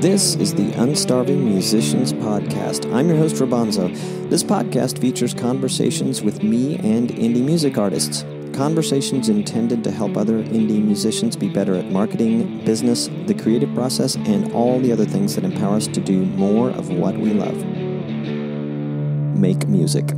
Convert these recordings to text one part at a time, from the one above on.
This is the Unstarving Musicians Podcast. I'm your host, Robonzo. This podcast features conversations with me and indie music artists. Conversations intended to help other indie musicians be better at marketing, business, the creative process, and all the other things that empower us to do more of what we love. Make music.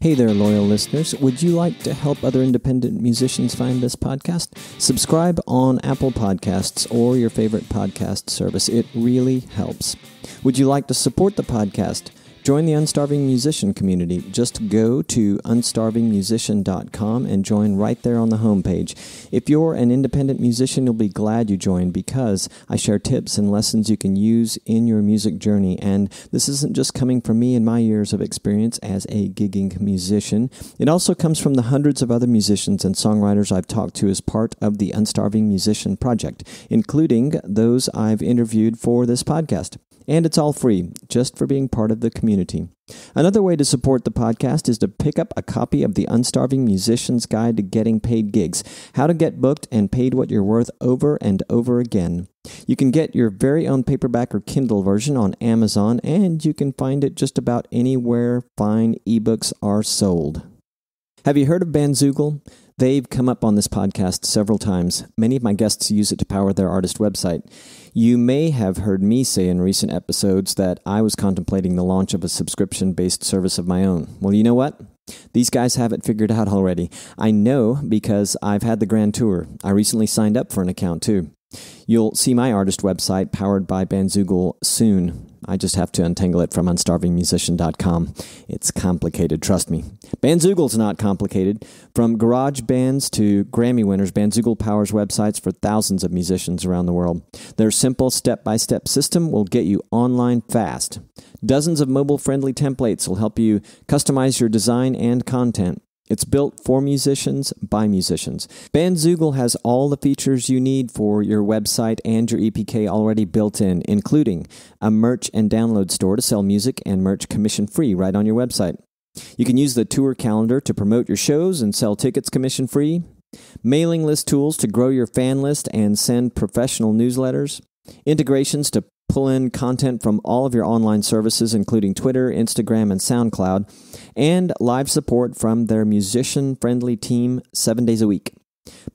Hey there, loyal listeners. Would you like to help other independent musicians find this podcast? Subscribe on Apple Podcasts or your favorite podcast service. It really helps. Would you like to support the podcast? Join the Unstarving Musician community. Just go to unstarvingmusician.com and join right there on the homepage. If you're an independent musician, you'll be glad you joined because I share tips and lessons you can use in your music journey. And this isn't just coming from me and my years of experience as a gigging musician. It also comes from the hundreds of other musicians and songwriters I've talked to as part of the Unstarving Musician project, including those I've interviewed for this podcast. And it's all free, just for being part of the community. Another way to support the podcast is to pick up a copy of the Unstarving Musician's Guide to Getting Paid Gigs, how to get booked and paid what you're worth over and over again. You can get your very own paperback or Kindle version on Amazon, and you can find it just about anywhere fine ebooks are sold. Have you heard of Bandzoogle? They've come up on this podcast several times. Many of my guests use it to power their artist website. You may have heard me say in recent episodes that I was contemplating the launch of a subscription-based service of my own. Well, you know what? These guys have it figured out already. I know because I've had the grand tour. I recently signed up for an account, too. You'll see my artist website powered by Bandzoogle soon. I just have to untangle it from unstarvingmusician.com. It's complicated, trust me. Bandzoogle's not complicated. From garage bands to Grammy winners, Bandzoogle powers websites for thousands of musicians around the world. Their simple step-by-step system will get you online fast. Dozens of mobile-friendly templates will help you customize your design and content. It's built for musicians by musicians. Bandzoogle has all the features you need for your website and your EPK already built in, including a merch and download store to sell music and merch commission-free right on your website. You can use the tour calendar to promote your shows and sell tickets commission-free, mailing list tools to grow your fan list and send professional newsletters, integrations to pull in content from all of your online services, including Twitter, Instagram, and SoundCloud, and live support from their musician-friendly team 7 days a week.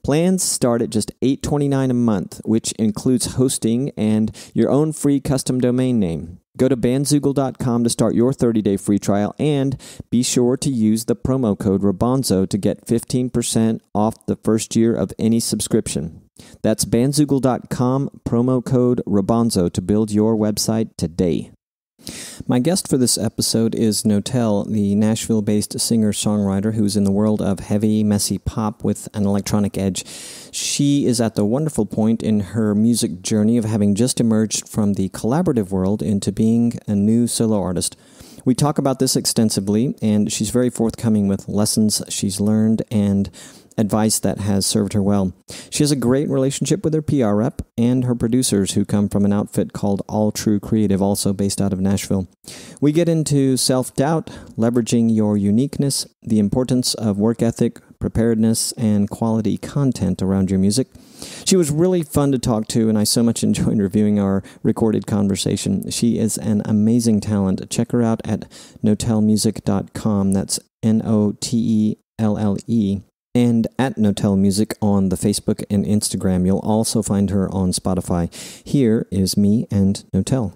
Plans start at just $8.29 a month, which includes hosting and your own free custom domain name. Go to bandzoogle.com to start your 30-day free trial, and be sure to use the promo code Robonzo to get 15% off the first year of any subscription. That's bandzoogle.com, promo code Robonzo to build your website today. My guest for this episode is Notelle, the Nashville-based singer-songwriter who's in the world of heavy, messy pop with an electronic edge. She is at the wonderful point in her music journey of having just emerged from the collaborative world into being a new solo artist. We talk about this extensively, and she's very forthcoming with lessons she's learned and advice that has served her well. She has a great relationship with her PR rep and her producers who come from an outfit called Altru Creative, also based out of Nashville. We get into self-doubt, leveraging your uniqueness, the importance of work ethic, preparedness, and quality content around your music. She was really fun to talk to, and I so much enjoyed reviewing our recorded conversation. She is an amazing talent. Check her out at notellemusic.com. That's N-O-T-E-L-L-E. And at Notelle Music on the Facebook and Instagram. You'll also find her on Spotify. Here is me and Notelle.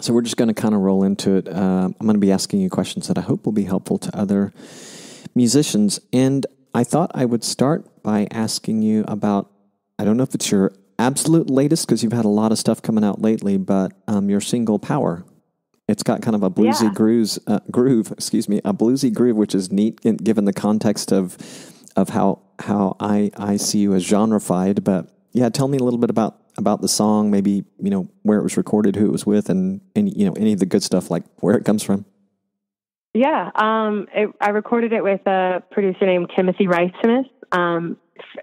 So we're just going to kind of roll into it. I'm going to be asking you questions that I hope will be helpful to other musicians. And I thought I would start by asking you about, I don't know if it's your absolute latest, because you've had a lot of stuff coming out lately, but your single Power. It's got kind of a bluesy groove, which is neat given the context of how I see you as genrefied, but yeah, tell me a little bit about the song, maybe, you know, where it was recorded, who it was with, and you know, any of the good stuff, like where it comes from. Yeah. I recorded it with a producer named Timothy Ricesmith.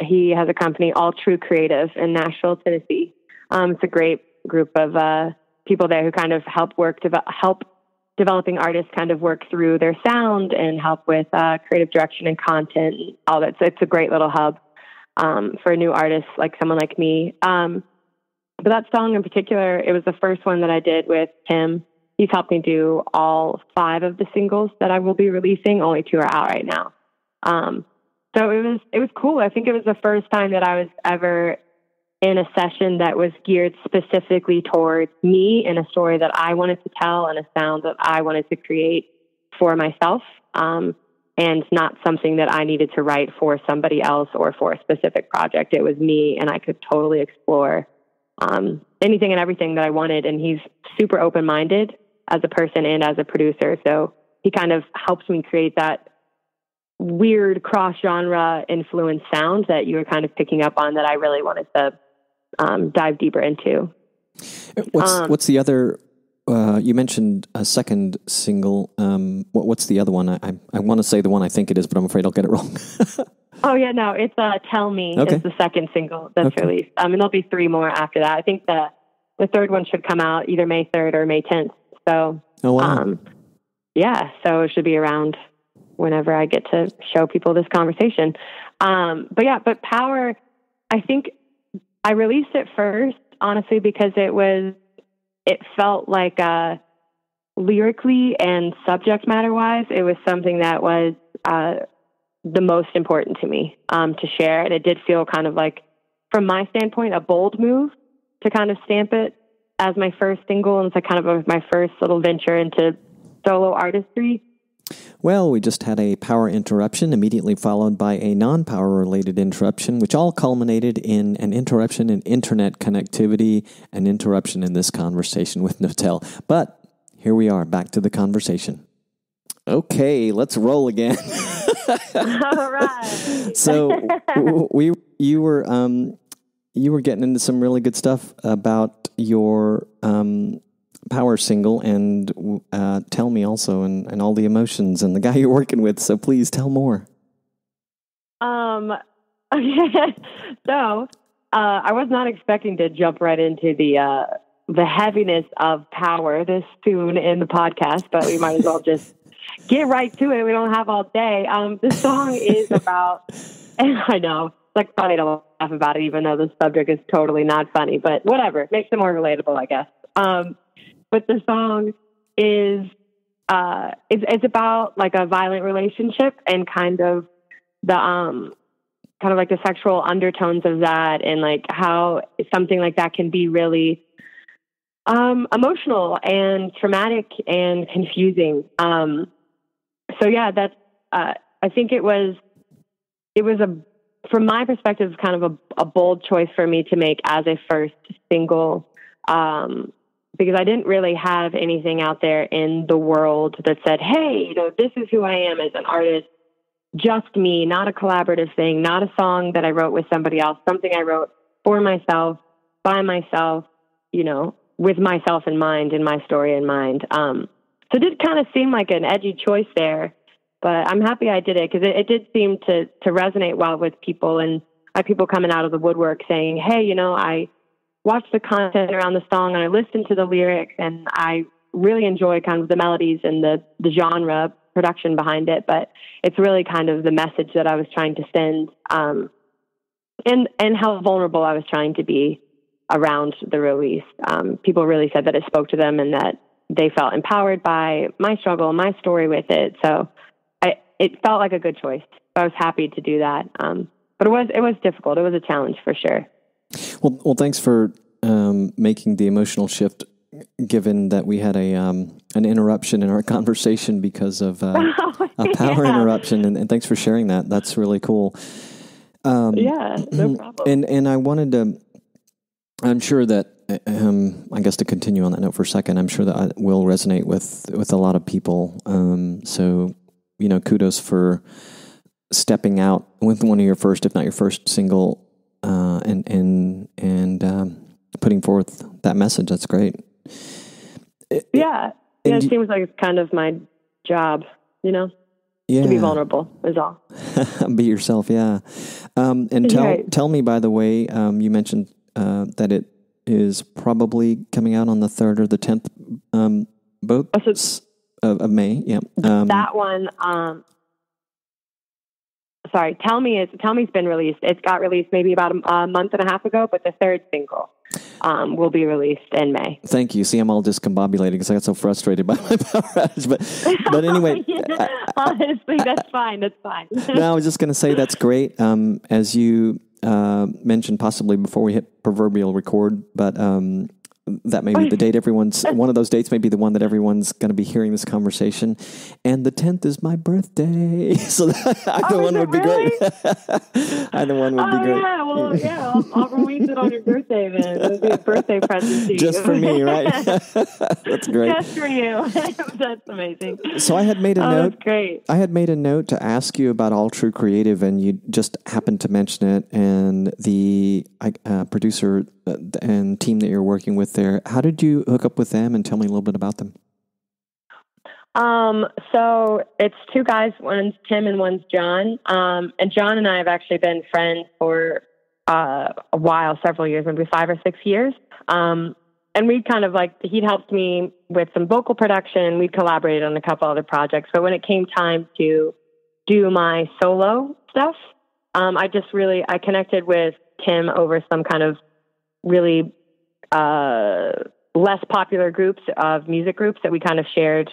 He has a company, Altru Creative, in Nashville, Tennessee. It's a great group of people there who kind of help developing artists kind of work through their sound and help with creative direction and content, all that. So it's a great little hub. for new artists, like someone like me. But that song in particular, it was the first one that I did with Tim. He's helped me do all 5 of the singles that I will be releasing. Only 2 are out right now. So it was cool. I think it was the first time that I was ever in a session that was geared specifically towards me and a story that I wanted to tell and a sound that I wanted to create for myself, and not something that I needed to write for somebody else or for a specific project. It was me, and I could totally explore anything and everything that I wanted. And he's super open-minded as a person and as a producer. So he kind of helps me create that weird cross-genre influence sound that you were kind of picking up on that I really wanted to dive deeper into. What's the other? You mentioned a second single. What's the other one? I want to say the one I think it is, but I'm afraid I'll get it wrong. Oh yeah, no, it's "Tell Me" is the second single that's released. And there'll be 3 more after that. I think the third one should come out either May 3rd or May 10th. So, oh, wow. Yeah, so it should be around whenever I get to show people this conversation. But Power, I think I released it first, honestly, because it felt like lyrically and subject matter wise, it was something that was the most important to me to share. And it did feel kind of like, from my standpoint, a bold move to kind of stamp it as my first single. And it's like kind of my first little venture into solo artistry. Well, we just had a power interruption, immediately followed by a non-power-related interruption, which all culminated in an interruption in internet connectivity, an interruption in this conversation with Notelle. But here we are, back to the conversation. Okay, let's roll again. All right. So you were getting into some really good stuff about your Power single and Tell Me also, and all the emotions and the guy you're working with, so please tell more. Okay. So I was not expecting to jump right into the heaviness of Power this soon in the podcast, but we might as well just get right to it. We don't have all day. The song is about, and I know it's like funny to laugh about it even though the subject is totally not funny, but whatever, it makes it more relatable, I guess. But the song is, it's about like a violent relationship and kind of like the sexual undertones of that, and like how something like that can be really, emotional and traumatic and confusing. So yeah, that's, I think it was from my perspective, kind of a bold choice for me to make as a first single, because I didn't really have anything out there in the world that said, hey, you know, this is who I am as an artist, just me, not a collaborative thing, not a song that I wrote with somebody else, something I wrote for myself, by myself, you know, with myself in mind and my story in mind. So it did kind of seem like an edgy choice there, but I'm happy I did it because it did seem to resonate well with people, and I had people coming out of the woodwork saying, hey, you know, I watched the content around the song and I listened to the lyrics and I really enjoy kind of the melodies and the genre production behind it, but it's really kind of the message that I was trying to send, and how vulnerable I was trying to be around the release. People really said that it spoke to them and that they felt empowered by my struggle, my story with it. So it felt like a good choice. I was happy to do that. But it was difficult. It was a challenge for sure. Well, thanks for making the emotional shift, given that we had an interruption in our conversation because of a power interruption, and thanks for sharing that. That's really cool. Yeah, no problem. And I wanted to, I'm sure that, I guess to continue on that note for a second, I'm sure that I will resonate with a lot of people. So, you know, kudos for stepping out with one of your first, if not your first single, and putting forth that message. That's great. It seems like it's kind of my job, you know, to be vulnerable is all. Be yourself. Yeah. And tell me, by the way, you mentioned, that it is probably coming out on the 3rd or the 10th, both of May. Yeah. That one, sorry, Tell Me's been released. It got released maybe about a month and a half ago, but the third single will be released in May. Thank you. See, I'm all discombobulated because I got so frustrated by my power outage. But anyway. Yeah, honestly, that's fine. That's fine. No, I was just going to say that's great. As you mentioned possibly before we hit proverbial record, but that may be the date everyone's, one of those dates may be the one that everyone's going to be hearing this conversation. And the 10th is my birthday. So either one would really? Be great. Either one would be great. Yeah, well, yeah, I'll release it on your birthday, man. It'll be a birthday present to you. Just for me, right? That's great. Just for you. That's amazing. So I had made a note. That's great. I had made a note to ask you about Altru Creative, and you just happened to mention it, and the producer and team that you're working with there. How did you hook up with them, and tell me a little bit about them? So it's two guys, one's Tim and one's John. And John and I have actually been friends for a while, several years, maybe 5 or 6 years. And we kind of like, he'd helped me with some vocal production. We collaborated on a couple other projects, but when it came time to do my solo stuff, I connected with Tim over some kind of really less popular groups of music groups that we kind of shared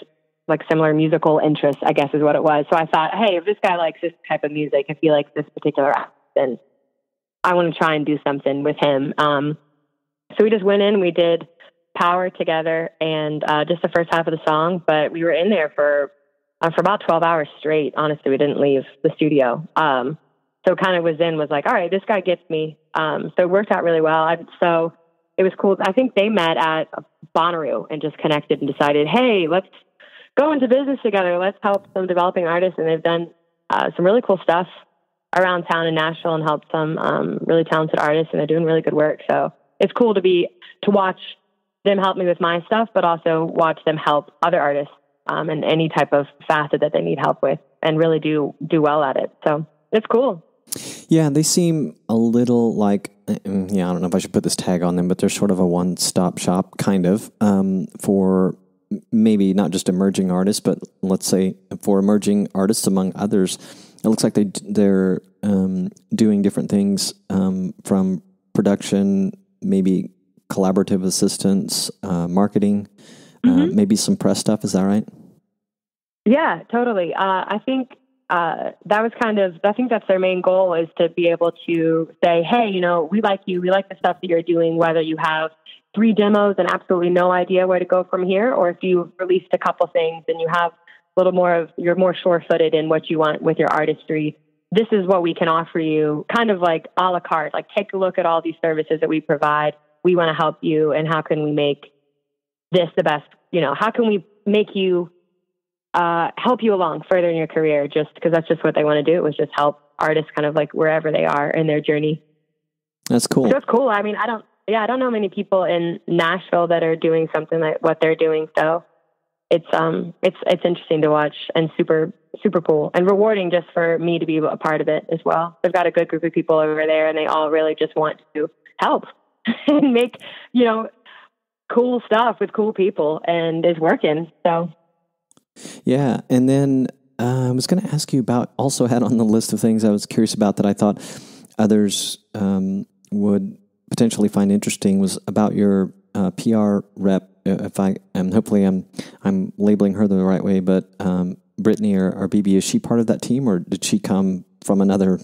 like similar musical interests, I guess is what it was. So I thought, hey, if this guy likes this type of music, if he likes this particular act, then I want to try and do something with him. So we just went in, we did Power together, and just the first half of the song, but we were in there for about 12 hours straight. Honestly, we didn't leave the studio. So kind of was like, all right, this guy gets me. So it worked out really well. So it was cool. I think they met at Bonnaroo and just connected and decided, hey, let's go into business together. Let's help some developing artists. And they've done some really cool stuff around town in Nashville and helped some really talented artists. And they're doing really good work. So it's cool to watch them help me with my stuff, but also watch them help other artists in any type of facet that they need help with and really do well at it. So it's cool. Yeah, they seem a little like, I don't know if I should put this tag on them, but they're sort of a one-stop shop, kind of, for maybe not just emerging artists, but let's say for emerging artists among others. It looks like they're doing different things from production, maybe collaborative assistance, marketing, maybe some press stuff. Is that right? Yeah, totally. I think... I think that's their main goal, is to be able to say, hey, we like you, we like the stuff that you're doing, whether you have 3 demos and absolutely no idea where to go from here, or if you've released a couple things and you have a little more of, you're more sure-footed in what you want with your artistry. This is what we can offer you, kind of like a la carte, like take a look at all these services that we provide. We want to help you, and how can we make this the best, how can we make you help you along further in your career, just because that's just what they want to do. It was just help artists kind of like wherever they are in their journey. That's cool. That's cool. I mean, I don't know many people in Nashville that are doing something like what they're doing. So it's interesting to watch, and super, super cool and rewarding just for me to be a part of it as well. They've got a good group of people over there, and they all really just want to help and make, cool stuff with cool people, and it's working. So yeah. And then I was going to ask you about, also had on the list of things I was curious about that I thought others would potentially find interesting, was about your PR rep. Hopefully I'm labeling her the right way, but Brittany or BB, is she part of that team, or did she come from another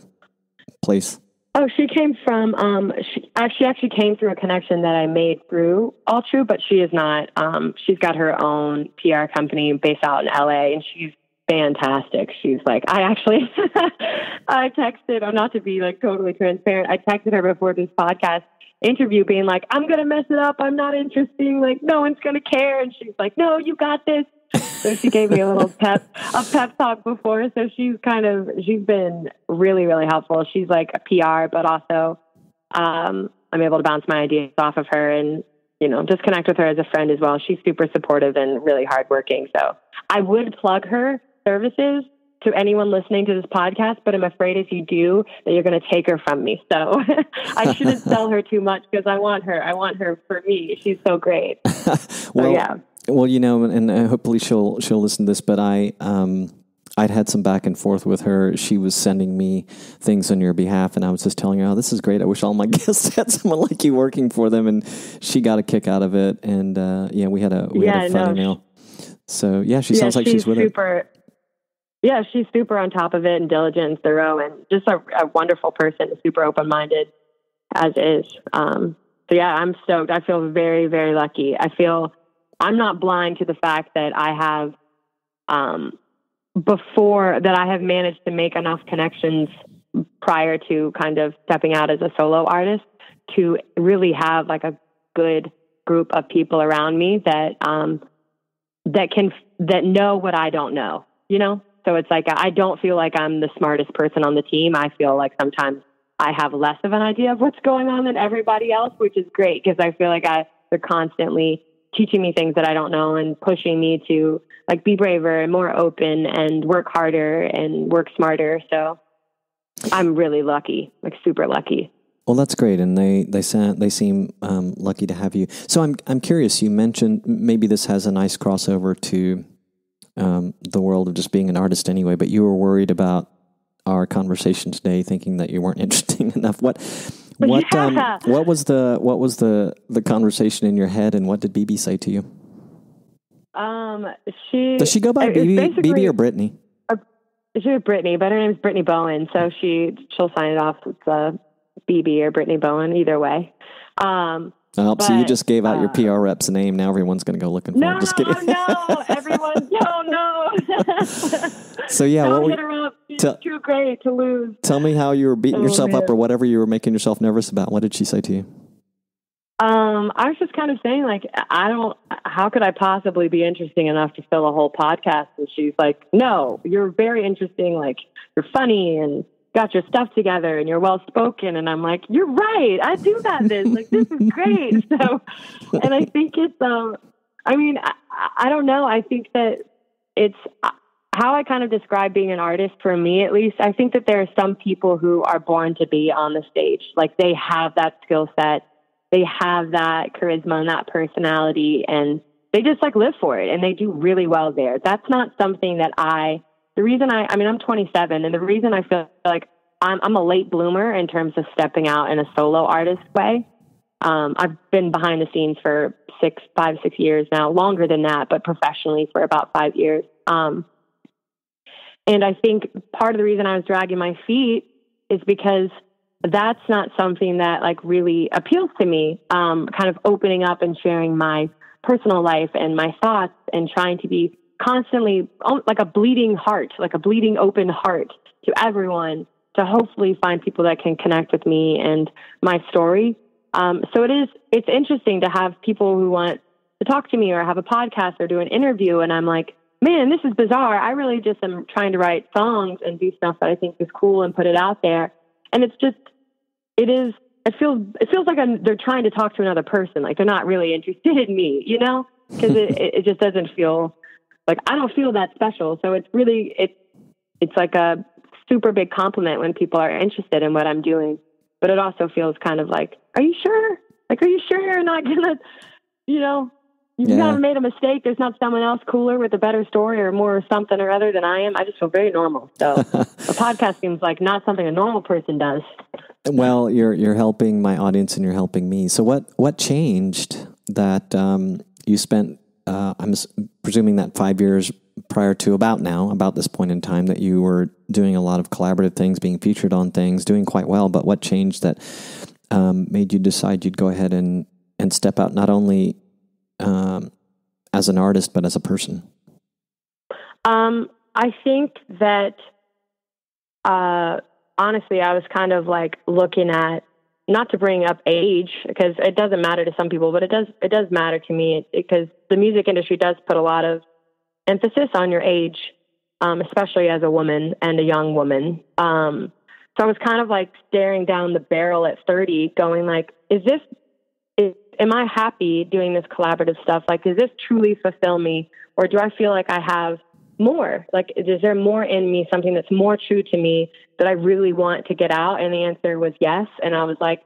place? Oh, she came from, she actually came through a connection that I made through Altru, but she is not, she's got her own PR company based out in LA, and she's fantastic. She's like, I texted, not to be like totally transparent, I texted her before this podcast interview being like, I'm going to mess it up. I'm not interesting. Like, no one's going to care. And she's like, no, you got this. So she gave me a little pep talk before. So she's been really, really helpful. She's like a PR, but also I'm able to bounce my ideas off of her and, just connect with her as a friend as well. She's super supportive and really hardworking. So I would plug her services to anyone listening to this podcast, but I'm afraid if you do, that you're going to take her from me. So I shouldn't sell her too much, because I want her for me. She's so great. Well, yeah. Well, and hopefully she'll listen to this, but I I'd had some back and forth with her. She was sending me things on your behalf, and I was just telling her, oh, this is great. I wish all my guests had someone like you working for them, and she got a kick out of it. And yeah, we had a funny meal. So yeah, she sounds like she's with it. Yeah, she's super on top of it and diligent and thorough, and just a wonderful person, super open-minded as is. So yeah, I'm stoked. I feel very, very lucky. I feel I'm not blind to the fact that I have, I have managed to make enough connections prior to kind of stepping out as a solo artist to really have like a good group of people around me that, that know what I don't know, you know? So it's like, I don't feel like I'm the smartest person on the team. I feel like sometimes I have less of an idea of what's going on than everybody else, which is great because I feel like they're constantly teaching me things that I don't know and pushing me to like be braver and more open and work harder and work smarter. So I'm really lucky, like super lucky. Well, that's great, and they seem lucky to have you. So I'm curious. You mentioned maybe this has a nice crossover to the world of just being an artist anyway, but you were worried about our conversation today, thinking that you weren't interesting enough. What was the conversation in your head, and what did BB say to you? Does she go by BB or Brittany? She's Brittany, but her name's Brittany Bowen, so she'll sign it off with BB or Brittany Bowen, either way. So you just gave out your PR rep's name. Now everyone's going to go looking for it. Just kidding. No, everyone, no. So yeah, it's too great to lose. Tell me how you were beating yourself up or whatever you were making yourself nervous about. What did she say to you? I was just kind of saying like, how could I possibly be interesting enough to fill a whole podcast? And she's like, no, you're very interesting. Like you're funny and got your stuff together and you're well-spoken. And I'm like, you're right. I do got this. Like, this is great. So, and I think it's, I mean, I don't know. I think that it's how I kind of describe being an artist for me, at least. I think that there are some people who are born to be on the stage. Like they have that skill set. They have that charisma and that personality, and they just like live for it. And they do really well there. That's not something that I'm 27, and the reason I feel like I'm a late bloomer in terms of stepping out in a solo artist way. I've been behind the scenes for 6 years now, longer than that, but professionally for about 5 years. And I think part of the reason I was dragging my feet is because that's not something that like really appeals to me. Kind of opening up and sharing my personal life and my thoughts and trying to be constantly like a bleeding open heart to everyone to hopefully find people that can connect with me and my story. So it's interesting to have people who want to talk to me or have a podcast or do an interview. And I'm like, man, this is bizarre. I really just am trying to write songs and do stuff that I think is cool and put it out there. And it's just, it feels like they're trying to talk to another person. Like they're not really interested in me, you know, because it just doesn't feel like I don't feel that special. So it's really, it's like a super big compliment when people are interested in what I'm doing, but it also feels kind of like, are you sure? Like, are you sure you're not gonna, you know, you've not made a mistake. There's not someone else cooler with a better story or more or something or other than I am. I just feel very normal. So a podcast seems like not something a normal person does. Well, you're helping my audience and you're helping me. So what changed that you spent, I'm presuming that 5 years prior to about this point in time that you were doing a lot of collaborative things, being featured on things, doing quite well, but what changed that made you decide you'd go ahead and step out not only as an artist, but as a person? I think that honestly, I was kind of like looking at, not to bring up age because it doesn't matter to some people, but it does matter to me because the music industry does put a lot of emphasis on your age, especially as a woman and a young woman. So I was kind of like staring down the barrel at 30 going like, am I happy doing this collaborative stuff? Like, does this truly fulfill me? Or do I feel like I have more? Like, is there more in me, something that's more true to me that I really want to get out? And the answer was yes. And I was like,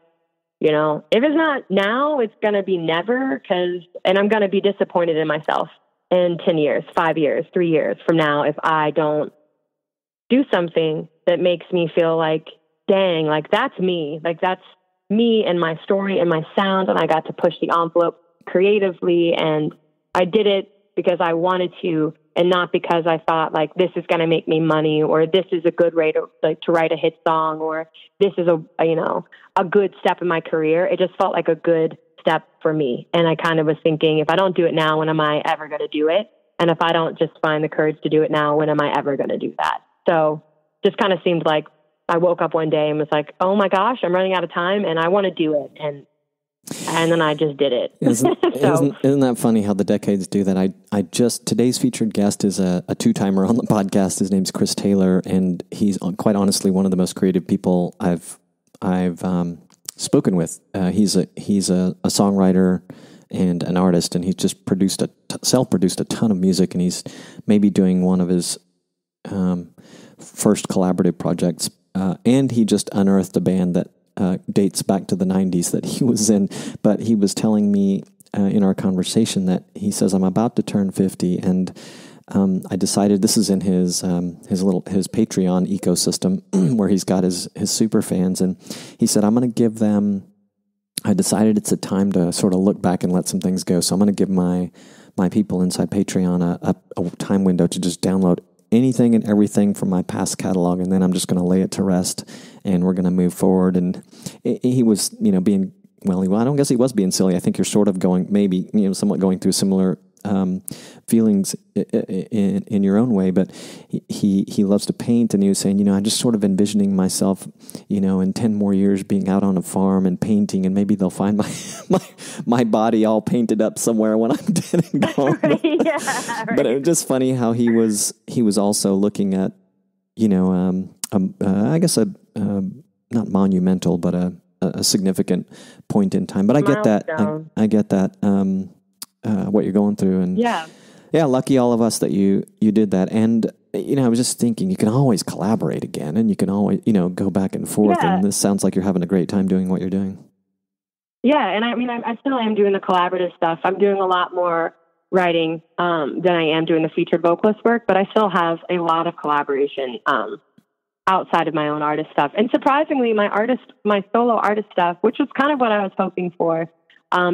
you know, if it's not now, it's going to be never, and I'm going to be disappointed in myself in 10 years, 5 years, 3 years from now, if I don't do something that makes me feel like, dang, like that's me and my story and my sound. And I got to push the envelope creatively. And I did it because I wanted to, and not because I thought like, this is going to make me money, or this is a good way to like to write a hit song, or this is a, you know, a good step in my career. It just felt like a good step for me. And I kind of was thinking, if I don't do it now, when am I ever going to do it? And if I don't just find the courage to do it now, when am I ever going to do that? So just kind of seemed like I woke up one day and was like, oh my gosh, I'm running out of time and I want to do it. And then I just did it. Isn't that funny how the decades do that? Today's featured guest is a two-timer on the podcast. His name's Chris Taylor, and he's quite honestly one of the most creative people I've spoken with. He's a songwriter and an artist, and he's just self-produced a ton of music, and he's maybe doing one of his first collaborative projects. And he just unearthed a band that dates back to the 90s that he was in. But he was telling me in our conversation that he says, I'm about to turn 50. And I decided, this is in his Patreon ecosystem where he's got his super fans. And he said, I decided it's a time to sort of look back and let some things go. So I'm going to give my people inside Patreon a time window to just download anything and everything from my past catalog, and then I'm just going to lay it to rest, and we're going to move forward. And he was, you know, I don't guess he was being silly. I think you're sort of somewhat going through similar feelings in your own way, but he loves to paint, and he was saying, I'm just sort of envisioning myself, in 10 more years being out on a farm and painting, and maybe they'll find my body all painted up somewhere when I'm dead and gone. Right. But it was just funny how he was also looking at, I guess not monumental, but a significant point in time. But I get that. I get that. What you're going through, and yeah, lucky all of us that you did that. And I was just thinking, you can always collaborate again, and you can always go back and forth. And this sounds like you're having a great time doing what you're doing. Yeah, and I mean, I still am doing the collaborative stuff. I'm doing a lot more writing than I am doing the featured vocalist work, but I still have a lot of collaboration outside of my own artist stuff. And surprisingly, my solo artist stuff, which was kind of what I was hoping for.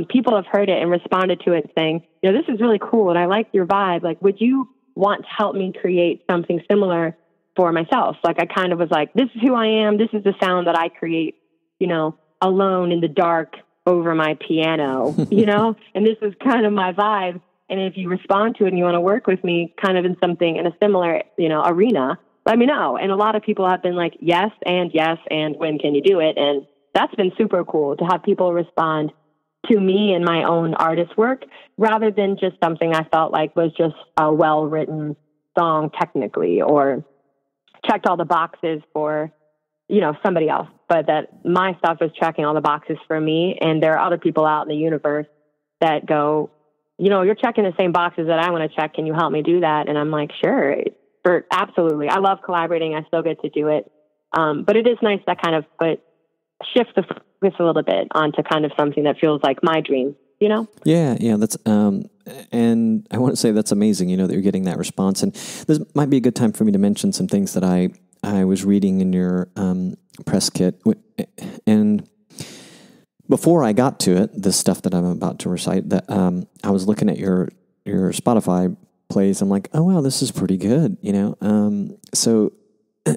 People have heard it and responded to it saying, this is really cool and I like your vibe. Like, would you want to help me create something similar for myself? Like, I kind of was like, this is who I am. This is the sound that I create, alone in the dark over my piano, and this is kind of my vibe. And if you respond to it and you want to work with me kind of in something in a similar, arena, let me know. And a lot of people have been like, yes. And when can you do it? And that's been super cool to have people respond to me and my own artist work, rather than just something I felt like was just a well-written song technically, or checked all the boxes for, somebody else, but that my stuff is checking all the boxes for me. And there are other people out in the universe that go, you're checking the same boxes that I want to check. Can you help me do that? And I'm like, sure, absolutely. I love collaborating. I still get to do it. But it is nice that kind of shift the focus a little bit onto kind of something that feels like my dream, Yeah. That's, and I want to say that's amazing, that you're getting that response. And this might be a good time for me to mention some things that I was reading in your, press kit. And before I got to it, the stuff that I'm about to recite, that, I was looking at your Spotify plays. I'm like, oh wow, this is pretty good. So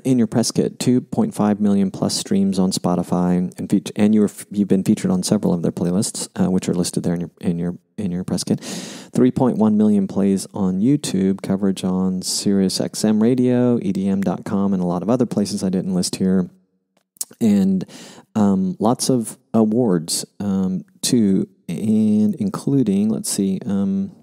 in your press kit, 2.5 million plus streams on Spotify, and you've been featured on several of their playlists, which are listed there in your press kit. 3.1 million plays on YouTube, coverage on SiriusXM Radio, EDM.com, and a lot of other places I didn't list here, and lots of awards too, and including, let's see. Man,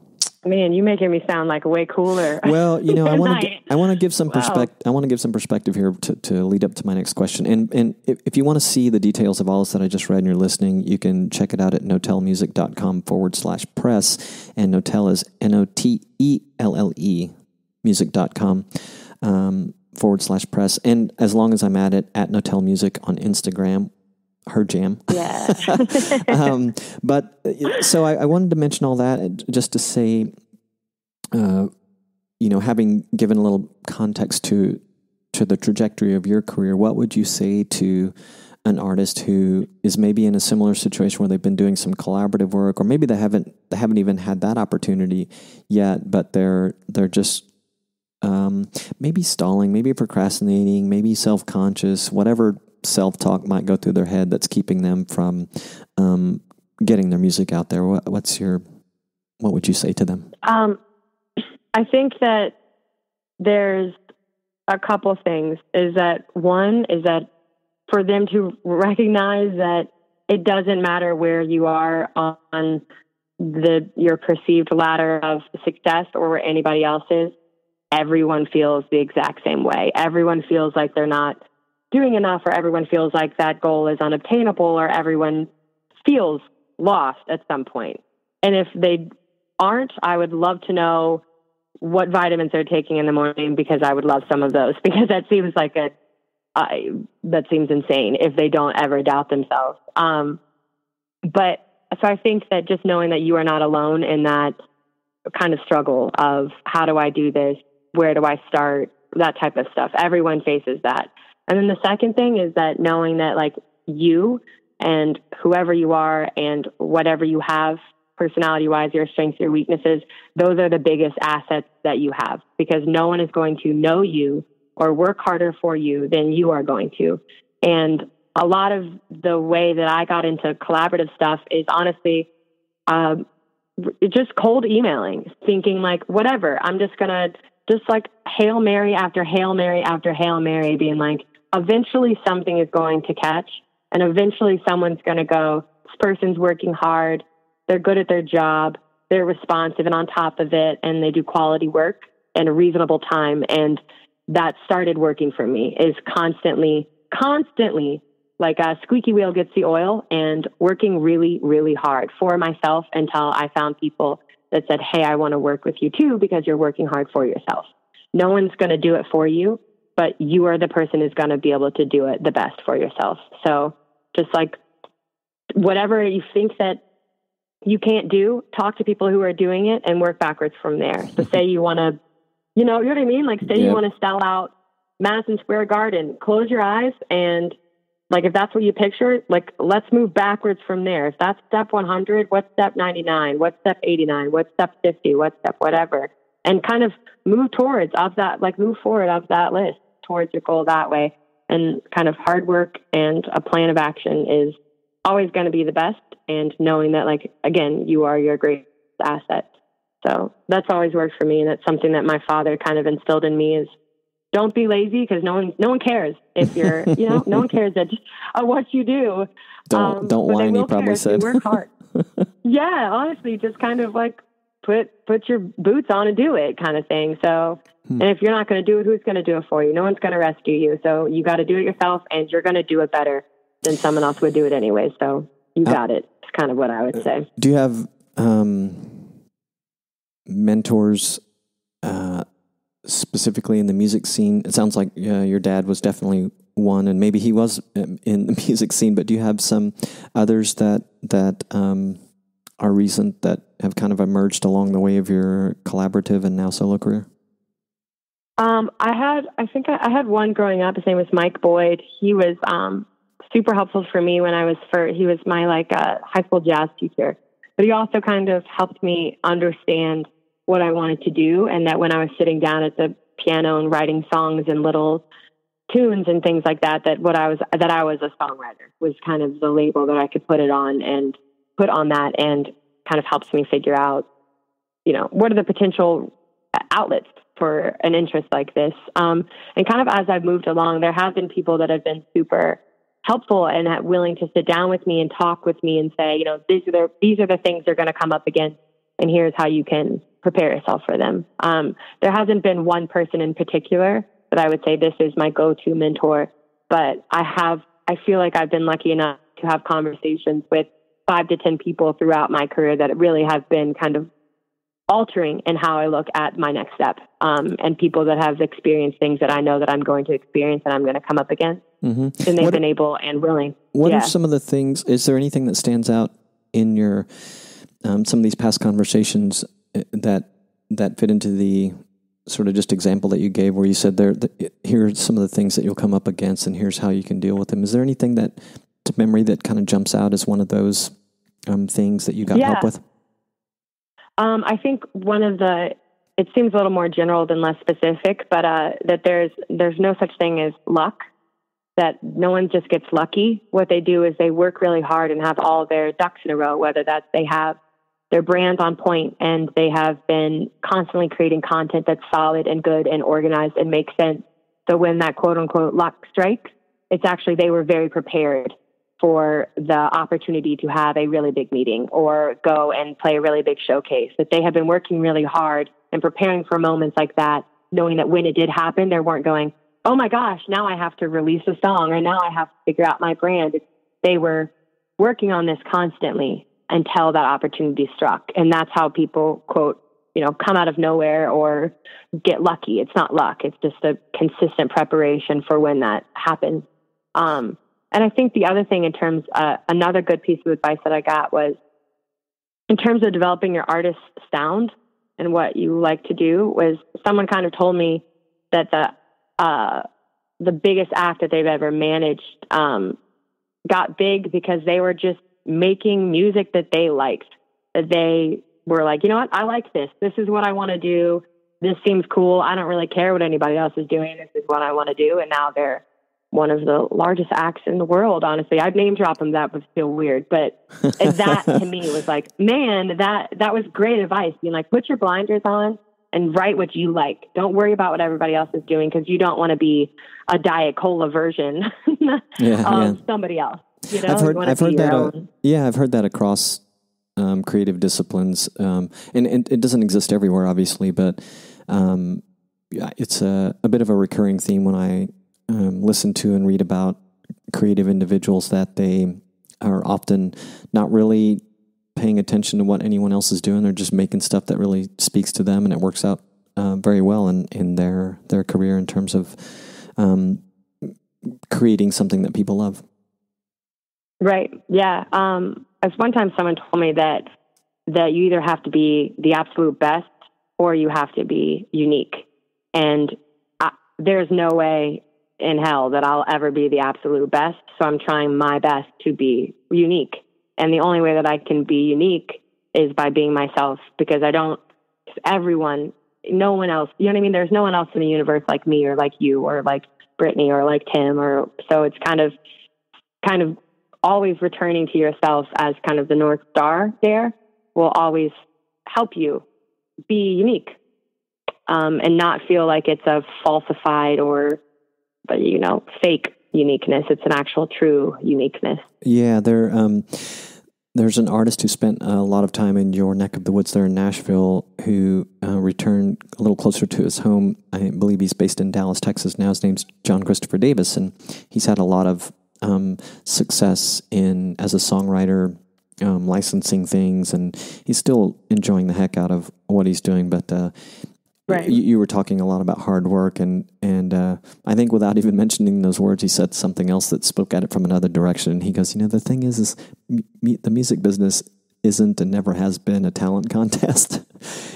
you're making me sound like way cooler. Well, I want to give some perspective here to lead up to my next question. And if you want to see the details of all this that I just read and you're listening, you can check it out at notellemusic.com/press. And Notelle is Notelle music.com /press. And as long as I'm at it, at Notelle Music on Instagram. Her jam. Yeah. But so I wanted to mention all that just to say, having given a little context to the trajectory of your career, what would you say to an artist who is maybe in a similar situation where they've been doing some collaborative work, or maybe they haven't even had that opportunity yet, but they're just maybe stalling, maybe procrastinating, maybe self-conscious, whatever self-talk might go through their head that's keeping them from getting their music out there? What would you say to them? I think that there's a couple things. One is that for them to recognize that it doesn't matter where you are on your perceived ladder of success or where anybody else is. Everyone feels the exact same way. Everyone feels like they're not doing enough, or everyone feels like that goal is unobtainable, or everyone feels lost at some point. And if they aren't, I would love to know what vitamins they're taking in the morning, because I would love some of those, because that seems like that seems insane if they don't ever doubt themselves. So I think that just knowing that you are not alone in that kind of struggle of how do I do this? Where do I start? That type of stuff. Everyone faces that. And then the second thing is that knowing that like you and whoever you are and whatever you have personality wise, your strengths, your weaknesses, those are the biggest assets that you have, because no one is going to know you or work harder for you than you are going to. And a lot of the way that I got into collaborative stuff is honestly just cold emailing, thinking like, whatever, I'm just going to just like Hail Mary after Hail Mary after Hail Mary, being like, eventually something is going to catch, and eventually someone's going to go, this person's working hard, they're good at their job, they're responsive and on top of it, and they do quality work in a reasonable time. And that started working for me, is constantly like a squeaky wheel gets the oil, and working really, really hard for myself until I found people that said, hey, I want to work with you too, because you're working hard for yourself. No one's going to do it for you, but you are the person who's going to be able to do it the best for yourself. So just like whatever you think that you can't do, talk to people who are doing it and work backwards from there. So say you want to, you know what I mean? Like say you want to sell out Madison Square Garden, close your eyes and like, if that's what you picture, like let's move backwards from there. If that's step 100, what's step 99? What's step 89? What's step 50? What's step whatever? And kind of move forward of that list towards your goal that way. And kind of hard work and a plan of action is always going to be the best. And knowing that, like, again, you are your greatest asset. So that's always worked for me. And that's something that my father kind of instilled in me, is don't be lazy, because no one cares if you're, no one cares what you do. Don't whine, he probably said. Work hard. Yeah, honestly, just kind of like put your boots on and do it kind of thing. So, and if you're not going to do it, who's going to do it for you? No one's going to rescue you. So you got to do it yourself, and you're going to do it better than someone else would do it anyway. So you got it. It's kind of what I would say. Do you have mentors specifically in the music scene? It sounds like your dad was definitely one, and maybe he was in the music scene, but do you have some others that are recent that have kind of emerged along the way of your collaborative and now solo career? I had one growing up. His name was Mike Boyd. He was super helpful for me when I was he was my like high school jazz teacher, but he also kind of helped me understand what I wanted to do. And that when I was sitting down at the piano and writing songs and little tunes and things like that, that I was a songwriter was kind of the label that I could put it on and put on that, and kind of helps me figure out, what are the potential outlets for an interest like this. And kind of as I've moved along, there have been people that have been super helpful and willing to sit down with me and talk with me and say, these are the things they're going to come up against, and here's how you can prepare yourself for them. There hasn't been one person in particular that I would say this is my go-to mentor, but I feel like I've been lucky enough to have conversations with 5 to 10 people throughout my career that really have been kind of altering in how I look at my next step. And people that have experienced things that I know that I'm going to experience and I'm going to come up against. Mm-hmm. And they've been able and willing. What are some of the things, is there anything that stands out in your, some of these past conversations that fit into the sort of just example that you gave where you said here are some of the things that you'll come up against and here's how you can deal with them. Is there anything that to memory that kind of jumps out as one of those things that you got help with? I think it seems a little more general than less specific, but that there's no such thing as luck, that no one just gets lucky. What they do is they work really hard and have all their ducks in a row, whether that's they have their brand on point and they have been constantly creating content that's solid and good and organized and makes sense. So when that quote unquote luck strikes, it's actually they were very prepared for the opportunity to have a really big meeting or go and play a really big showcase, that they have been working really hard and preparing for moments like that, knowing that when it did happen, they weren't going, oh my gosh, now I have to release a song or now I have to figure out my brand. They were working on this constantly until that opportunity struck. And that's how people, quote, come out of nowhere or get lucky. It's not luck. It's just a consistent preparation for when that happens. And I think the other thing in terms, another good piece of advice that I got was in terms of developing your artist's sound and what you like to do was someone kind of told me that the biggest act that they've ever managed got big because they were just making music that they liked. That they were like, you know what? I like this. This is what I want to do. This seems cool. I don't really care what anybody else is doing. This is what I want to do. And now they're one of the largest acts in the world, honestly. I'd name drop them, that would feel weird. But that to me was like, man, that was great advice. Being like, put your blinders on and write what you like. Don't worry about what everybody else is doing because you don't want to be a Diet Cola version of somebody else. You know? I've heard that across creative disciplines. And it doesn't exist everywhere, obviously, but it's a bit of a recurring theme when I listen to and read about creative individuals that they are often not really paying attention to what anyone else is doing. They're just making stuff that really speaks to them, and it works out very well in their career in terms of creating something that people love. Right. Yeah. As one time someone told me that you either have to be the absolute best or you have to be unique. And there's no way in hell that I'll ever be the absolute best. So I'm trying my best to be unique. And the only way that I can be unique is by being myself, because no one else, you know what I mean? There's no one else in the universe like me or like you or like Brittany or like Tim, or so it's kind of always returning to yourself as kind of the North Star there will always help you be unique, and not feel like it's a falsified or, fake uniqueness. It's an actual true uniqueness. Yeah. There's an artist who spent a lot of time in your neck of the woods there in Nashville who returned a little closer to his home. I believe he's based in Dallas, Texas now. His name's John Christopher Davis, and he's had a lot of success as a songwriter, licensing things, and he's still enjoying the heck out of what he's doing. But right. You were talking a lot about hard work, and I think without even mentioning those words, he said something else that spoke at it from another direction. And he goes, the thing is the music business isn't and never has been a talent contest.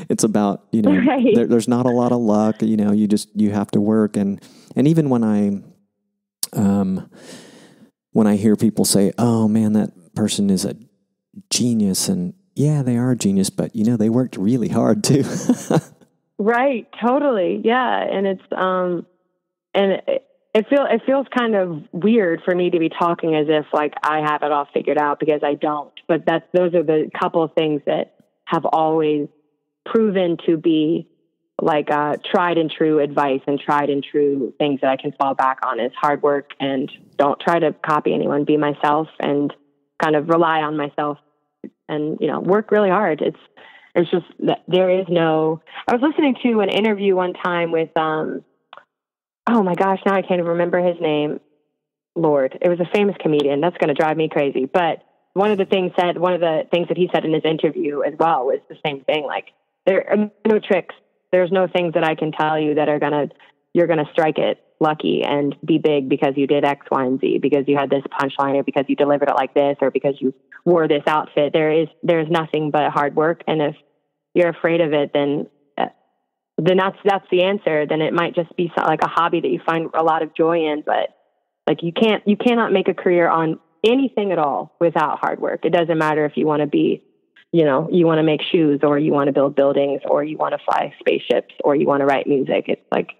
It's about, right. There's not a lot of luck, you have to work. And even when I hear people say, oh man, that person is a genius, and yeah, they are a genius, but they worked really hard too. Right. Totally. Yeah. And it's, and it feels kind of weird for me to be talking as if like I have it all figured out, because I don't, but those are the couple of things that have always proven to be like, tried and true advice and tried and true things that I can fall back on is hard work, and don't try to copy anyone, be myself, and kind of rely on myself and, work really hard. It's just that there is no, I was listening to an interview one time with, oh my gosh, now I can't even remember his name. Lord, it was a famous comedian. That's going to drive me crazy. But one of the things that he said in his interview as well was the same thing. Like, there are no tricks. There's no things that I can tell you that are you're going to strike it lucky and be big because you did X, Y, and Z, because you had this punchline, or because you delivered it like this, or because you wore this outfit. There's nothing but hard work. And if you're afraid of it, then then that's the answer. Then it might just be like a hobby that you find a lot of joy in, but like you cannot make a career on anything at all without hard work. It doesn't matter if you want to be, you know, you want to make shoes or you want to build buildings or you want to fly spaceships or you want to write music. It's like,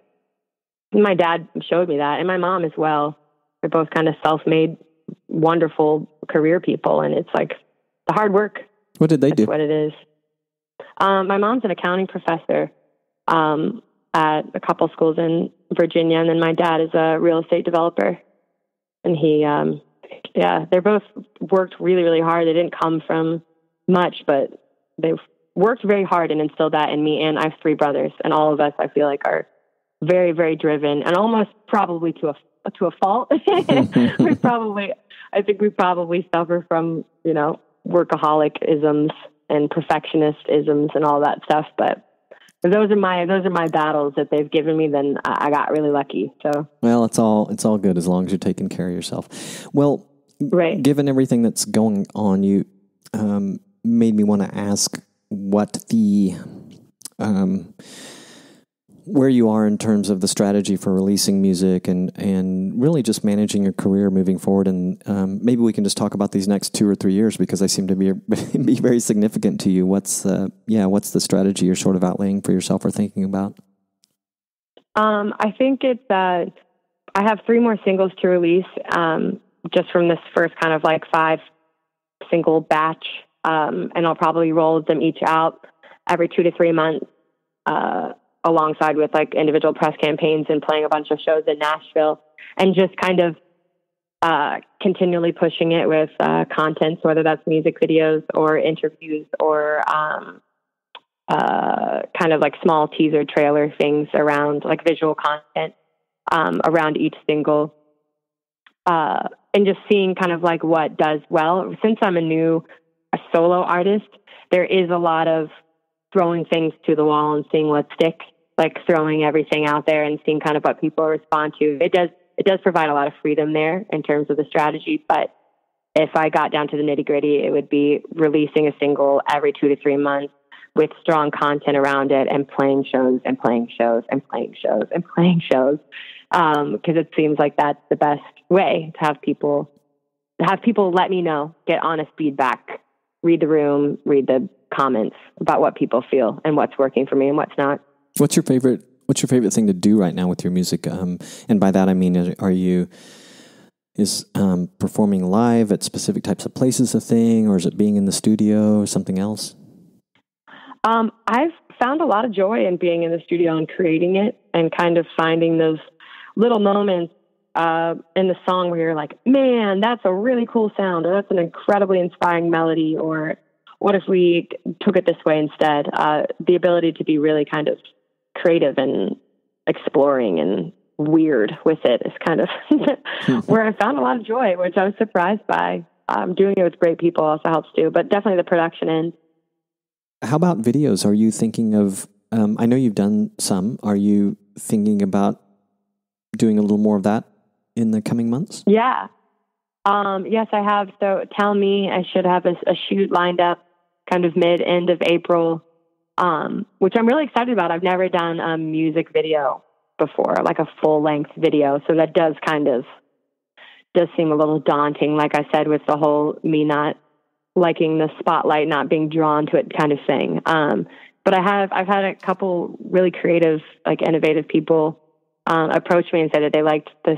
my dad showed me that, and my mom as well. They're both kind of self-made, wonderful career people. And it's like the hard work. What did they do? That's what it is. My mom's an accounting professor at a couple schools in Virginia. And then my dad is a real estate developer. And he, they both worked really, really hard. They didn't come from much, but they've worked very hard and instilled that in me. And I have three brothers, and all of us, I feel like, are very, very driven, and almost probably to a fault. I think we probably suffer from, you know, workaholic-isms and perfectionist-isms and all that stuff. But if those are my battles that they've given me, then I got really lucky. So, well, it's all good as long as you're taking care of yourself. Well, right. Given everything that's going on, you made me want to ask what the where you are in terms of the strategy for releasing music and really just managing your career moving forward. And maybe we can just talk about these next 2 or 3 years, because they seem to be very significant to you. What's the strategy you're sort of outlaying for yourself or thinking about? I think it's, I have 3 more singles to release just from this first kind of like 5 single batch. And I'll probably roll them each out every 2 to 3 months. Alongside with like individual press campaigns and playing a bunch of shows in Nashville, and just kind of continually pushing it with content, so whether that's music videos or interviews or kind of like small teaser trailer things around like visual content around each single, and just seeing kind of like what does well. Since I'm a solo artist, there is a lot of throwing things to the wall and seeing what sticks, like throwing everything out there and seeing kind of what people respond to. It does provide a lot of freedom there in terms of the strategy. But if I got down to the nitty gritty, it would be releasing a single every 2 to 3 months with strong content around it and playing shows. Cause it seems like that's the best way to have people let me know, get honest feedback, read the room, read the comments about what people feel and what's working for me and what's not. What's your favorite thing to do right now with your music? And by that I mean, is performing live at specific types of places a thing, or is it being in the studio or something else? I've found a lot of joy in being in the studio and creating it, and kind of finding those little moments in the song where you're like, man, that's a really cool sound, or that's an incredibly inspiring melody, or what if we took it this way instead? The ability to be really kind of creative and exploring and weird with it is kind of where I found a lot of joy, which I was surprised by. Doing it with great people also helps too, but definitely the production end. How about videos? Are you thinking of, I know you've done some, are you thinking about doing a little more of that in the coming months? Yeah. Yes, I have. So Tell Me, I should have a shoot lined up kind of mid-end of April, which I'm really excited about. I've never done a music video before, like a full-length video. So that does seem a little daunting, like I said, with the whole me not liking the spotlight, not being drawn to it kind of thing. But I've had a couple really creative, like innovative people approached me and said that they liked the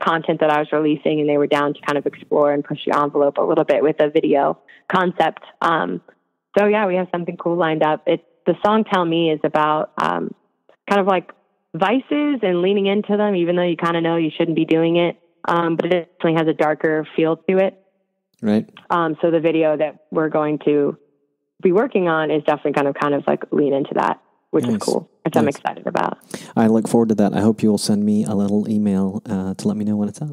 content that I was releasing, and they were down to kind of explore and push the envelope a little bit with a video concept. So yeah, we have something cool lined up. The song Tell Me is about kind of like vices and leaning into them, even though you kind of know you shouldn't be doing it. But it definitely has a darker feel to it. Right. So the video that we're going to be working on is definitely kind of like lean into that, which is cool. Which I'm excited about. I look forward to that. I hope you'll send me a little email to let me know when it's out.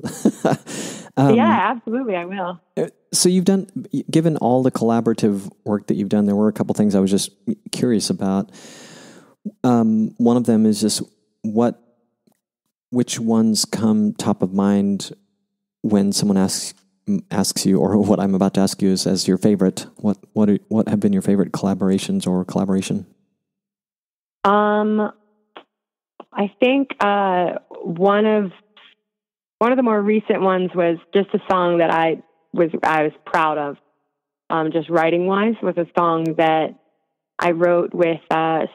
Yeah, absolutely, I will. So given all the collaborative work that you've done, there were a couple things I was just curious about. One of them is just which ones come top of mind when someone asks you, or what I'm about to ask you is as your favorite. What have been your favorite collaborations or collaboration? I think one of the more recent ones was just a song that I was proud of, just writing wise, was a song that I wrote with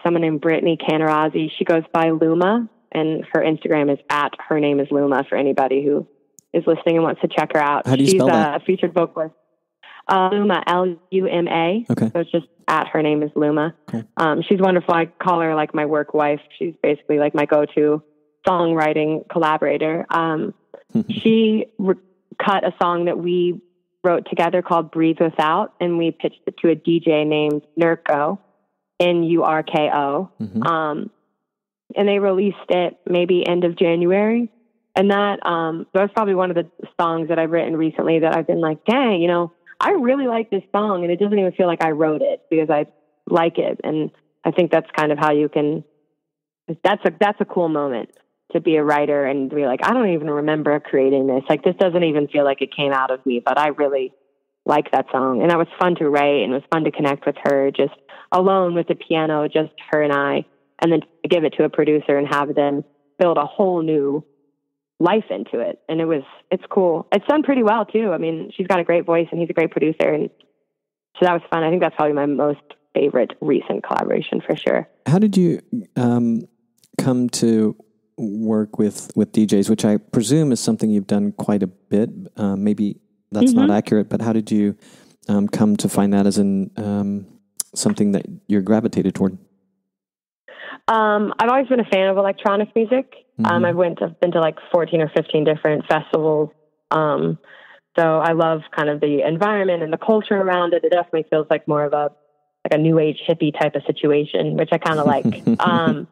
someone named Brittany Canarazzi. She goes by Luma, and her Instagram is @hernameIsLuma for anybody who is listening and wants to check her out. How do you spell that? She's a featured vocalist. Luma, Luma. Okay. So it's just @hernameIsLuma. Okay. She's wonderful. I call her like my work wife. She's basically like my go-to songwriting collaborator. She cut a song that we wrote together called Breathe Without, and we pitched it to a DJ named NURKO, NURKO. Mm-hmm. And they released it maybe end of January. And that was probably one of the songs that I've written recently that I've been like, dang, you know, I really like this song, and it doesn't even feel like I wrote it because I like it. And I think that's kind of how you can, that's a cool moment to be a writer and be like, I don't even remember creating this. Like, this doesn't even feel like it came out of me, but I really like that song. And that was fun to write, and it was fun to connect with her just alone with the piano, just her and I, and then to give it to a producer and have them build a whole new life into it. And it's cool. It's done pretty well too. I mean, she's got a great voice and he's a great producer. And so that was fun. I think that's probably my most favorite recent collaboration for sure. How did you come to work with DJs, which I presume is something you've done quite a bit? Maybe that's not accurate, but how did you come to find that as an something that you're gravitated toward? I've always been a fan of electronic music. I've been to like 14 or 15 different festivals. So I love kind of the environment and the culture around it. It definitely feels like more of a new age hippie type of situation, which I kind of like. And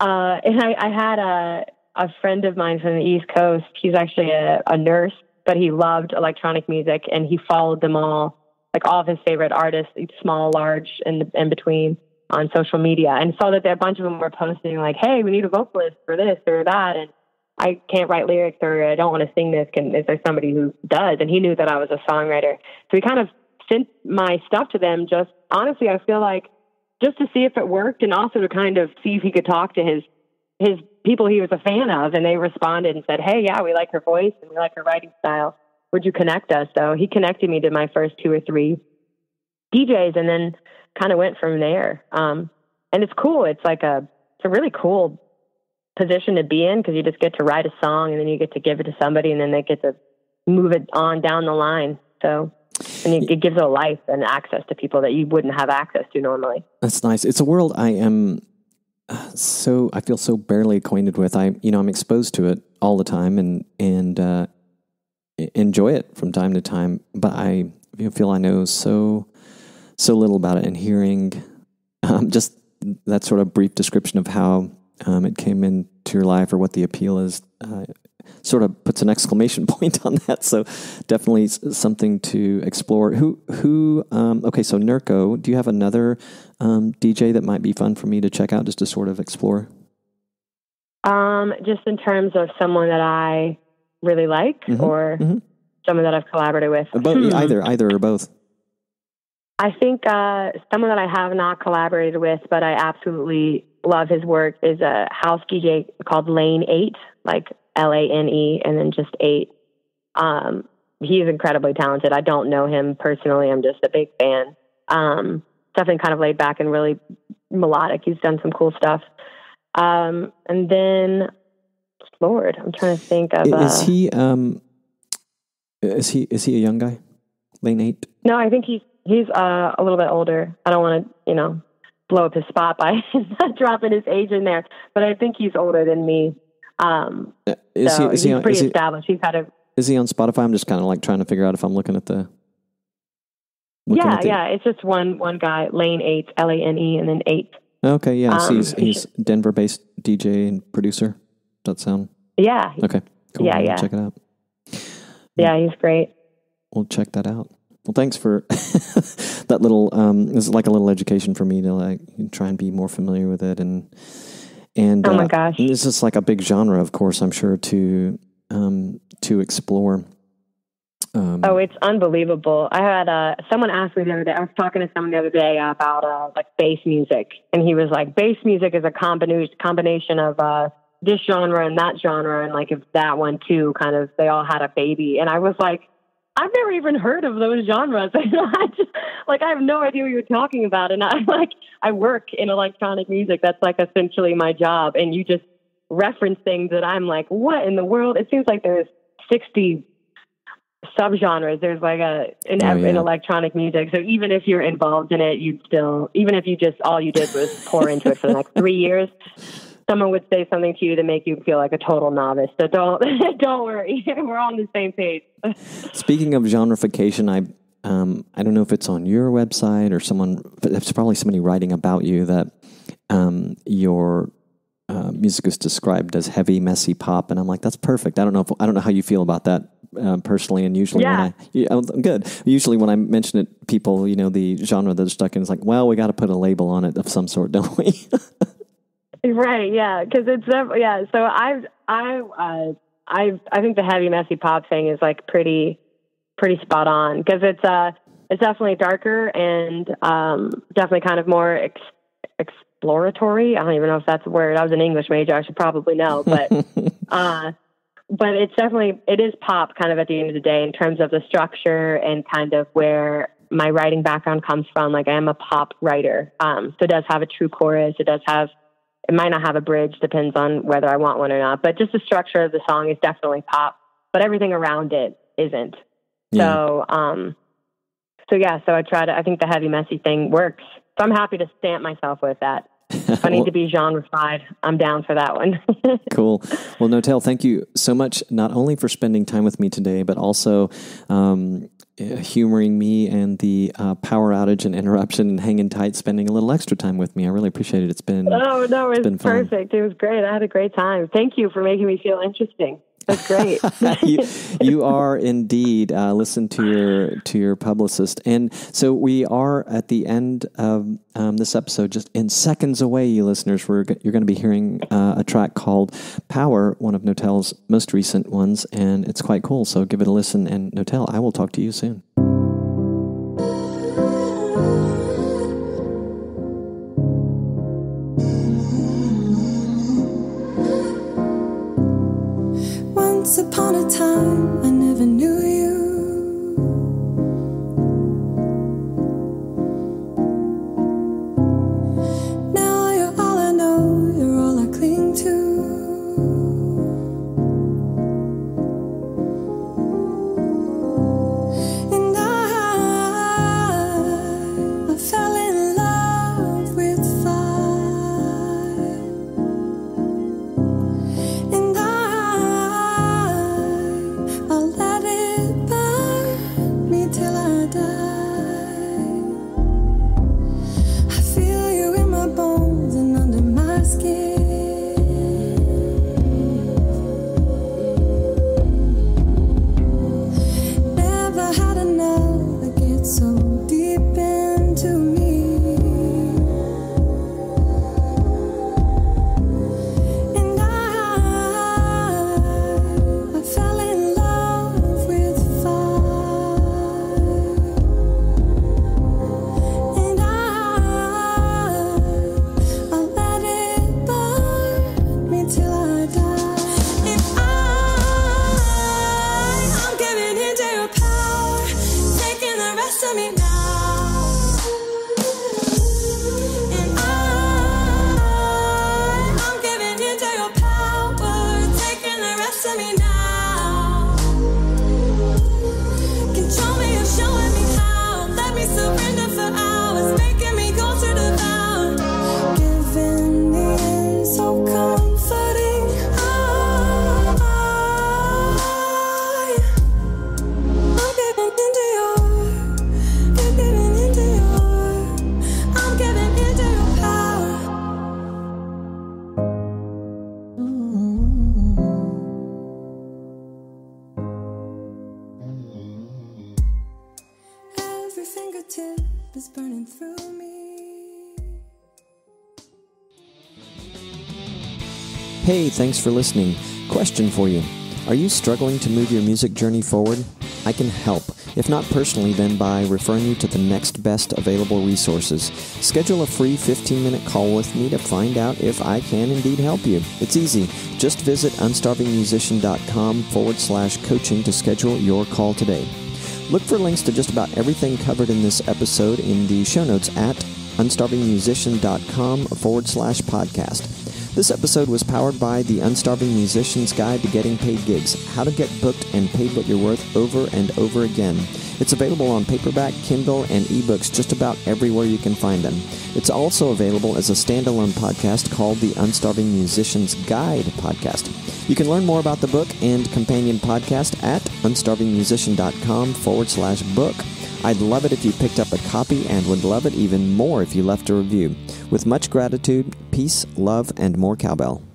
I had a friend of mine from the East Coast. He's actually a nurse, but he loved electronic music and he followed them all, like all of his favorite artists, small, large, and in between, on social media, and saw that a bunch of them were posting like, hey, we need a vocalist for this or that, and I can't write lyrics, or I don't want to sing this, is there somebody who does? And he knew that I was a songwriter, so he kind of sent my stuff to them, just honestly, I feel like, just to see if it worked, and also to kind of see if he could talk to his people he was a fan of, and they responded and said, hey, yeah, we like her voice and we like her writing style, would you connect us? So he connected me to my first 2 or 3 DJs, and then kind of went from there. And it's cool. It's like it's a really cool position to be in, because you just get to write a song and then you get to give it to somebody and then they get to move it on down the line. So, and it gives a life and access to people that you wouldn't have access to normally. That's nice. It's a world I feel so barely acquainted with. I'm exposed to it all the time and enjoy it from time to time, but I feel I know so little about it, and hearing just that sort of brief description of how it came into your life or what the appeal is sort of puts an exclamation point on that. So definitely something to explore. Okay. So NURKO, do you have another DJ that might be fun for me to check out just to sort of explore? Just in terms of someone that I really like or someone that I've collaborated with? Either or both. I think someone that I have not collaborated with, but I absolutely love his work, is a house DJ called Lane 8, like Lane, and then just 8. He's incredibly talented. I don't know him personally. I'm just a big fan. Definitely kind of laid back and really melodic. He's done some cool stuff. And then, Lord, I'm trying to think of... Is he a young guy? Lane 8? No, I think he's a little bit older. I don't want to, blow up his spot by not dropping his age in there, but I think he's older than me. He's pretty established. Is he on Spotify? I'm just kind of like trying to figure out if I'm looking at the... Yeah. It's just one guy, Lane 8, Lane, and then 8. Okay, yeah. So he's Denver-based DJ and producer. Does that sound... Yeah. Okay, cool. Yeah, yeah. Check it out. Yeah, he's great. We'll check that out. Well, thanks for that little, it's like a little education for me to like try and be more familiar with it. And oh my gosh, this is like a big genre, of course, I'm sure to explore, Oh, it's unbelievable. I had someone asked me the other day, I was talking to someone the other day about like bass music, and he was like, bass music is a combination of this genre and that genre, and like if that one too, kind of, they all had a baby. And I was like, I've never even heard of those genres. I have no idea what you're talking about. And I work in electronic music. That's like essentially my job. And you just reference things that I'm like, what in the world? It seems like there's 60 subgenres. There's like in electronic music. So even if you're involved in it, even if you just, all you did was pour into it for the next 3 years, someone would say something to you to make you feel like a total novice. So don't worry. We're on the same page. Speaking of genreification, I don't know if it's on your website or someone, but it's probably somebody writing about you that your music is described as heavy, messy pop. And I'm like, that's perfect. I don't know how you feel about that personally. And usually I'm good. Usually when I mention it, people, the genre that they're stuck in is like, well, we got to put a label on it of some sort, don't we? Right. Yeah. Cause it's, yeah. So I think the heavy, messy pop thing is like pretty spot on. Cause it's definitely darker and, definitely kind of more exploratory. I don't even know if that's a word. I was an English major. I should probably know, but it's definitely, it is pop kind of at the end of the day in terms of the structure and kind of where my writing background comes from. Like I am a pop writer. So it does have a true chorus. It might not have a bridge, depends on whether I want one or not, but just the structure of the song is definitely pop, but everything around it isn't. Yeah. So I think the heavy, messy thing works. So I'm happy to stamp myself with that. If I need to be genre-fied, I'm down for that one. Cool. Well, Notelle, thank you so much, not only for spending time with me today, but also humoring me and the power outage and interruption and hanging tight, spending a little extra time with me. I really appreciate it. It's been it's been perfect. Fun. It was great. I had a great time. Thank you for making me feel interesting. That's great. you are indeed. Listen to your publicist. And so we are at the end of this episode, just in seconds away, you listeners. You're going to be hearing a track called Power, one of Notelle's most recent ones, and it's quite cool. So give it a listen. And Notelle, I will talk to you soon. Upon a time I never knew you. Now you're all I know, you're all I cling to. And I fell in love with fire. And hey, thanks for listening. Question for you. Are you struggling to move your music journey forward? I can help. If not personally, then by referring you to the next best available resources. Schedule a free 15-minute call with me to find out if I can indeed help you. It's easy. Just visit unstarvingmusician.com/coaching to schedule your call today. Look for links to just about everything covered in this episode in the show notes at unstarvingmusician.com/podcast. This episode was powered by the Unstarving Musician's Guide to Getting Paid Gigs, how to get booked and paid what you're worth over and over again. It's available on paperback, Kindle, and ebooks just about everywhere you can find them. It's also available as a standalone podcast called the Unstarving Musician's Guide podcast. You can learn more about the book and companion podcast at unstarvingmusician.com/book. I'd love it if you picked up a copy and would love it even more if you left a review. With much gratitude, peace, love, and more cowbell.